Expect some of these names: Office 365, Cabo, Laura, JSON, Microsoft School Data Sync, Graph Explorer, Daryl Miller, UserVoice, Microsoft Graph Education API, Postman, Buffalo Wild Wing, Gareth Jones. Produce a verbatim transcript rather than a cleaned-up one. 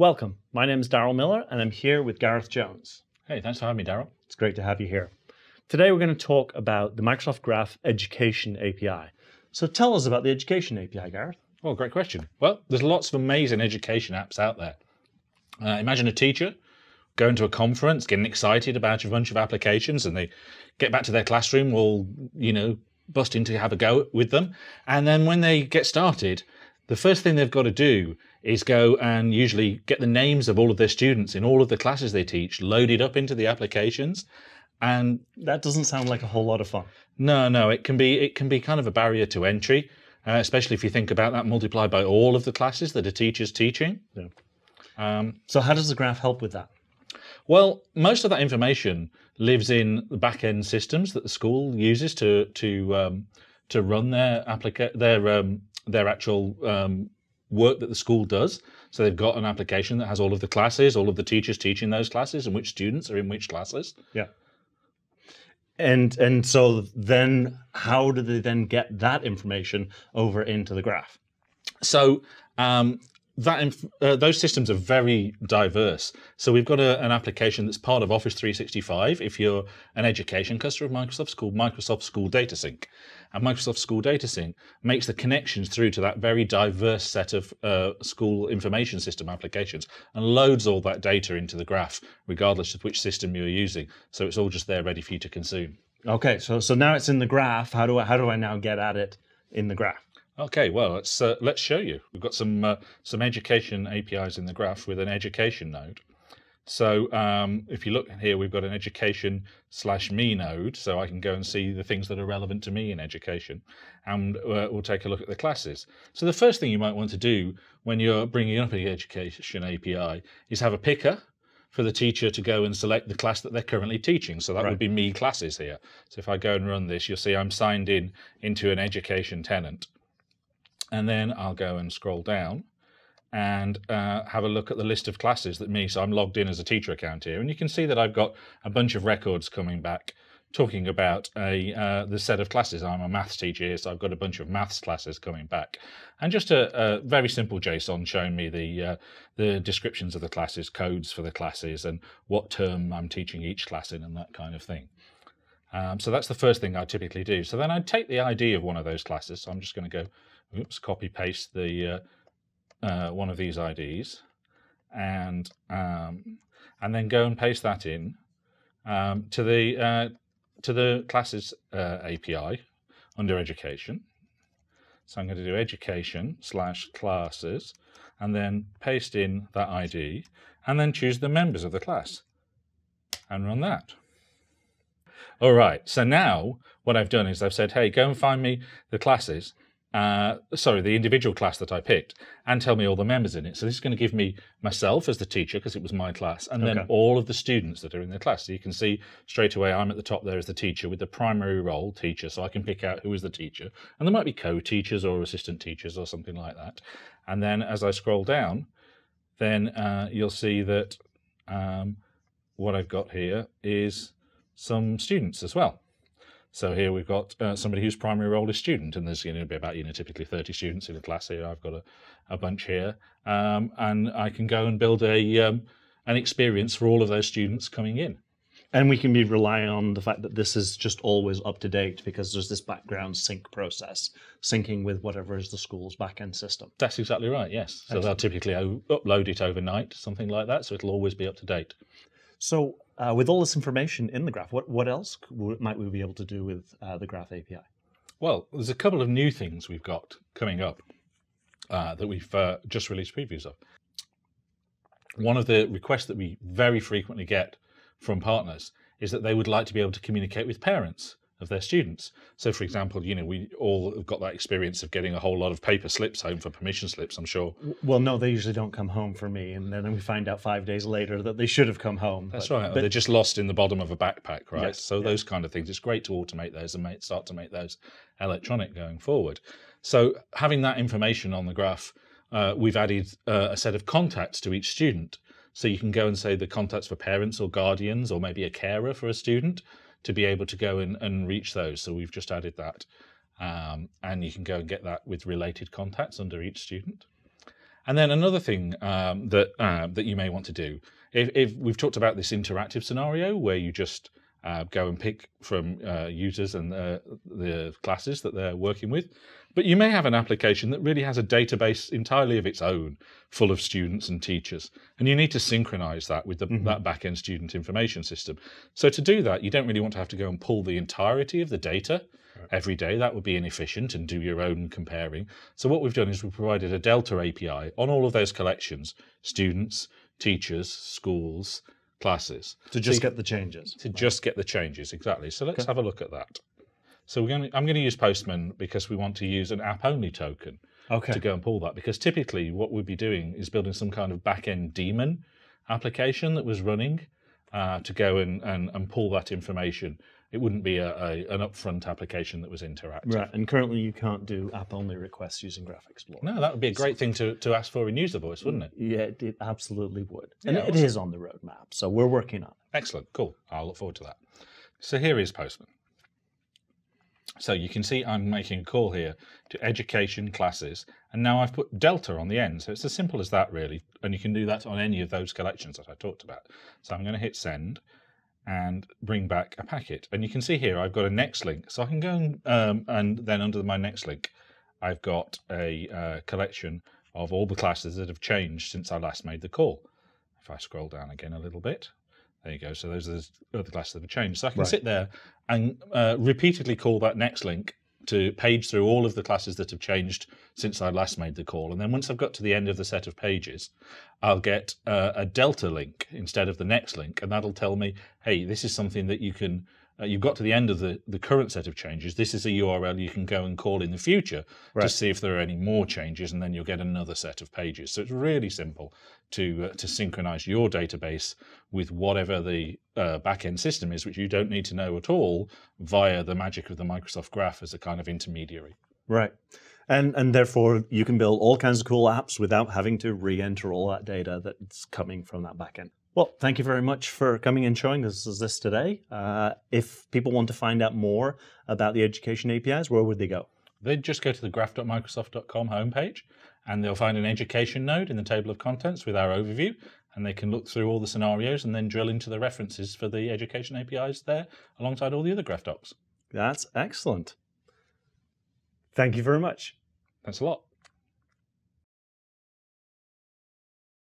Welcome. My name is Daryl Miller, and I'm here with Gareth Jones. Hey, thanks for having me, Daryl. It's great to have you here. Today, we're going to talk about the Microsoft Graph Education A P I. So tell us about the Education A P I, Gareth. Well, great question. Well, there's lots of amazing education apps out there. Uh, imagine a teacher going to a conference, getting excited about a bunch of applications, and they get back to their classroom, all, you know, busting to have a go with them. And then when they get started, the first thing they've got to do is go and usually get the names of all of their students in all of the classes they teach loaded up into the applications. And that doesn't sound like a whole lot of fun. No, no, it can be it can be kind of a barrier to entry, uh, especially if you think about that multiplied by all of the classes that a teacher's teaching. Yeah. Um, so how does the graph help with that? Well, most of that information lives in the back-end systems that the school uses to to um, to run their applica their um, their actual um, work that the school does. So they've got an application that has all of the classes, all of the teachers teaching those classes, and which students are in which classes. Yeah. And and so then, how do they then get that information over into the graph? So um, that inf uh, those systems are very diverse. So we've got a, an application that's part of Office three sixty-five. If you're an education customer of Microsoft School, Microsoft School Data Sync, and Microsoft School Data Sync makes the connections through to that very diverse set of uh, school information system applications and loads all that data into the graph, regardless of which system you're using. So it's all just there, ready for you to consume. Okay, so so now it's in the graph. How do I how do I now get at it in the graph? Okay, well, let's uh, let's show you. We've got some uh, some education A P Is in the graph with an education node. So um, if you look here, we've got an education slash me node, so I can go and see the things that are relevant to me in education, and uh, we'll take a look at the classes. So the first thing you might want to do when you're bringing up an education A P I is have a picker for the teacher to go and select the class that they're currently teaching. So that right. would be me classes here. So if I go and run this, you'll see I'm signed in into an education tenant. And then I'll go and scroll down and uh, have a look at the list of classes that me, so I'm logged in as a teacher account here. And you can see that I've got a bunch of records coming back talking about a uh, the set of classes. I'm a maths teacher here, so I've got a bunch of maths classes coming back. And just a, a very simple JSON showing me the, uh, the descriptions of the classes, codes for the classes, and what term I'm teaching each class in and that kind of thing. Um, so that's the first thing I typically do. So then I'd take the I D of one of those classes. So I'm just going to go, oops, copy paste the uh, uh, one of these I Ds, and um, and then go and paste that in um, to the uh, to the classes uh, A P I under education. So I'm going to do education slash classes, and then paste in that I D, and then choose the members of the class, and run that. All right. So now what I've done is I've said, hey, go and find me the classes. Uh, sorry, the individual class that I picked, and tell me all the members in it. So this is going to give me myself as the teacher, because it was my class, and okay. then all of the students that are in the class. So you can see straight away I'm at the top there as the teacher with the primary role teacher, so I can pick out who is the teacher. And there might be co-teachers or assistant teachers or something like that. And then as I scroll down, then uh, you'll see that um, what I've got here is some students as well. So here we've got uh, somebody whose primary role is student, and there's going to be about, you know, typically thirty students in a class here. I've got a, a bunch here, um, and I can go and build a um, an experience for all of those students coming in. And we can be relying on the fact that this is just always up to date, because there's this background sync process, syncing with whatever is the school's back-end system. That's exactly right, yes. So Excellent. They'll typically upload it overnight, something like that, so it'll always be up to date. So uh, with all this information in the graph, what, what else might we be able to do with uh, the Graph A P I? Well, there's a couple of new things we've got coming up uh, that we've uh, just released previews of. One of the requests that we very frequently get from partners is that they would like to be able to communicate with parents of their students. So for example, you know, we all have got that experience of getting a whole lot of paper slips home for permission slips, I'm sure. Well, no, they usually don't come home for me. And then we find out five days later that they should have come home. That's but, right. But they're just lost in the bottom of a backpack, right? Yes, so yes. those kind of things. It's great to automate those and make, start to make those electronic going forward. So having that information on the graph, uh, we've added uh, a set of contacts to each student. So you can go and say the contacts for parents or guardians, or maybe a carer for a student, to be able to go and, and reach those. So we've just added that. Um, and you can go and get that with related contacts under each student. And then another thing um, that uh, that you may want to do, if, if we've talked about this interactive scenario where you just uh, go and pick from uh, users and the, the classes that they're working with, but you may have an application that really has a database entirely of its own, full of students and teachers, and you need to synchronize that with the, mm-hmm. that back-end student information system. So to do that, you don't really want to have to go and pull the entirety of the data every day. That would be inefficient, and do your own comparing. So what we've done is we've provided a Delta A P I on all of those collections: students, teachers, schools, classes. To just so you, get the changes. To right. just get the changes, exactly. So let's okay. have a look at that. So we're going to, I'm going to use Postman because we want to use an app-only token okay. to go and pull that, because typically what we'd be doing is building some kind of back-end daemon application that was running uh, to go and, and, and pull that information. It wouldn't be a, a, an upfront application that was interactive. Right, and currently you can't do app-only requests using Graph Explorer. No, that would be a great thing to, to ask for in UserVoice, wouldn't it? Yeah, it, it absolutely would. And yeah, it, it is on the roadmap, so we're working on it. Excellent, cool. I'll look forward to that. So here is Postman. So you can see I'm making a call here to education classes, and now I've put Delta on the end, so it's as simple as that, really. And you can do that on any of those collections that I talked about. So I'm going to hit send and bring back a packet, and you can see here I've got a next link, so I can go and, um, and then under my next link I've got a uh, collection of all the classes that have changed since I last made the call. If I scroll down again a little bit, there you go, so those are the other classes that have changed. So I can right. sit there and uh, repeatedly call that next link to page through all of the classes that have changed since I last made the call, and then once I've got to the end of the set of pages, I'll get uh, a Delta link instead of the next link, and that'll tell me, hey, this is something that you can, uh, you've got to the end of the, the current set of changes, this is a U R L you can go and call in the future right. to see if there are any more changes, and then you'll get another set of pages. So it's really simple to, uh, to synchronize your database with whatever the uh, back-end system is, which you don't need to know at all via the magic of the Microsoft Graph as a kind of intermediary. Right. And, and therefore, you can build all kinds of cool apps without having to re-enter all that data that's coming from that backend. Well, thank you very much for coming and showing us this today. Uh, if people want to find out more about the education A P Is, where would they go? They'd just go to the graph dot microsoft dot com homepage, and they'll find an education node in the table of contents with our overview, and they can look through all the scenarios and then drill into the references for the education A P Is there alongside all the other Graph docs. That's excellent. Thank you very much. Thanks a lot.